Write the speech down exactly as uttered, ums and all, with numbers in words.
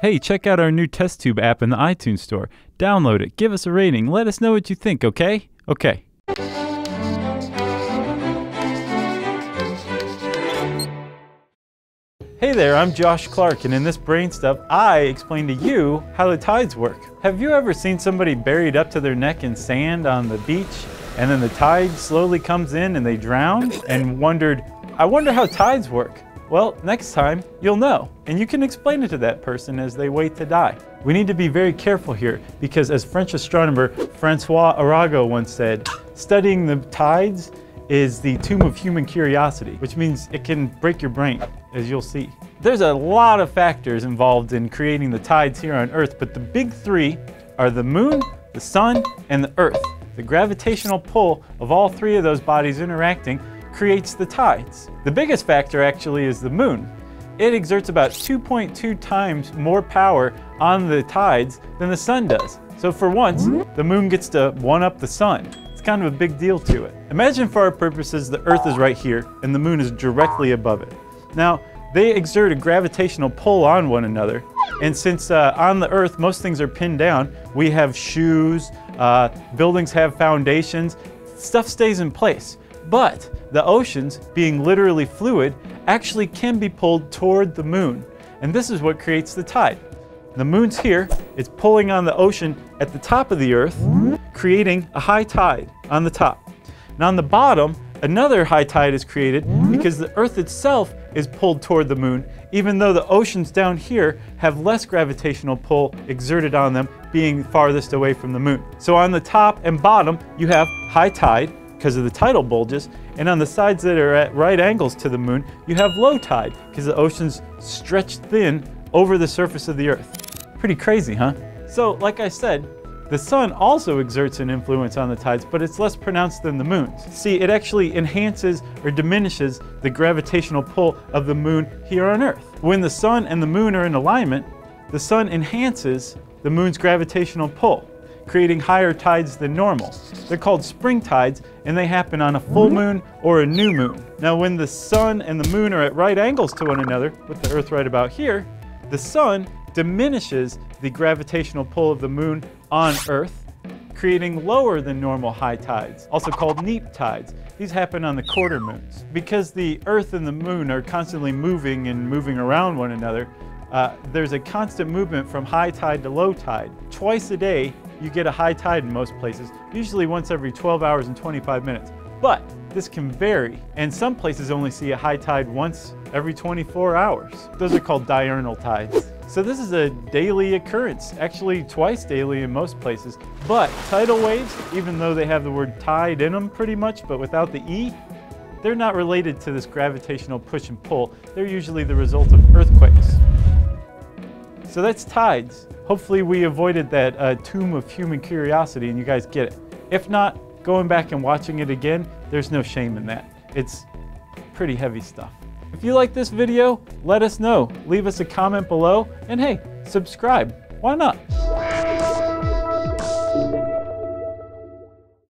Hey, check out our new TestTube app in the iTunes Store. Download it, give us a rating, let us know what you think, okay? Okay. Hey there, I'm Josh Clark, and in this BrainStuff, I explain to you how the tides work. Have you ever seen somebody buried up to their neck in sand on the beach, and then the tide slowly comes in and they drown, and wondered, I wonder how tides work? Well, next time, you'll know, and you can explain it to that person as they wait to die. We need to be very careful here, because as French astronomer Francois Arago once said, studying the tides is the tomb of human curiosity, which means it can break your brain, as you'll see. There's a lot of factors involved in creating the tides here on Earth, but the big three are the moon, the sun, and the Earth. The gravitational pull of all three of those bodies interacting creates the tides. The biggest factor actually is the moon. It exerts about two point two times more power on the tides than the sun does. So for once, the moon gets to one-up the sun. It's kind of a big deal to it. Imagine for our purposes, the Earth is right here and the moon is directly above it. Now, they exert a gravitational pull on one another. And since uh, on the Earth, most things are pinned down, we have shoes, uh, buildings have foundations, stuff stays in place. But the oceans, being literally fluid, actually can be pulled toward the moon. And this is what creates the tide. The moon's here, it's pulling on the ocean at the top of the Earth, creating a high tide on the top. And on the bottom, another high tide is created because the Earth itself is pulled toward the moon, even though the oceans down here have less gravitational pull exerted on them, being farthest away from the moon. So on the top and bottom, you have high tide because of the tidal bulges, and on the sides that are at right angles to the moon, you have low tide because the oceans stretch thin over the surface of the Earth. Pretty crazy, huh? So, like I said, the sun also exerts an influence on the tides, but it's less pronounced than the moon's. See, it actually enhances or diminishes the gravitational pull of the moon here on Earth. When the sun and the moon are in alignment, the sun enhances the moon's gravitational pull, creating higher tides than normal. They're called spring tides, and they happen on a full moon or a new moon. Now, when the sun and the moon are at right angles to one another, with the Earth right about here, the sun diminishes the gravitational pull of the moon on Earth, creating lower than normal high tides, also called neap tides. These happen on the quarter moons. Because the Earth and the moon are constantly moving and moving around one another, uh, there's a constant movement from high tide to low tide. Twice a day, you get a high tide in most places, usually once every twelve hours and twenty-five minutes. But this can vary, and some places only see a high tide once every twenty-four hours. Those are called diurnal tides. So this is a daily occurrence, actually twice daily in most places. But tidal waves, even though they have the word tide in them pretty much, but without the E, they're not related to this gravitational push and pull. They're usually the result of earthquakes. So that's tides. Hopefully we avoided that uh, tomb of human curiosity and you guys get it. If not, going back and watching it again, there's no shame in that. It's pretty heavy stuff. If you like this video, let us know. Leave us a comment below, and hey, subscribe. Why not?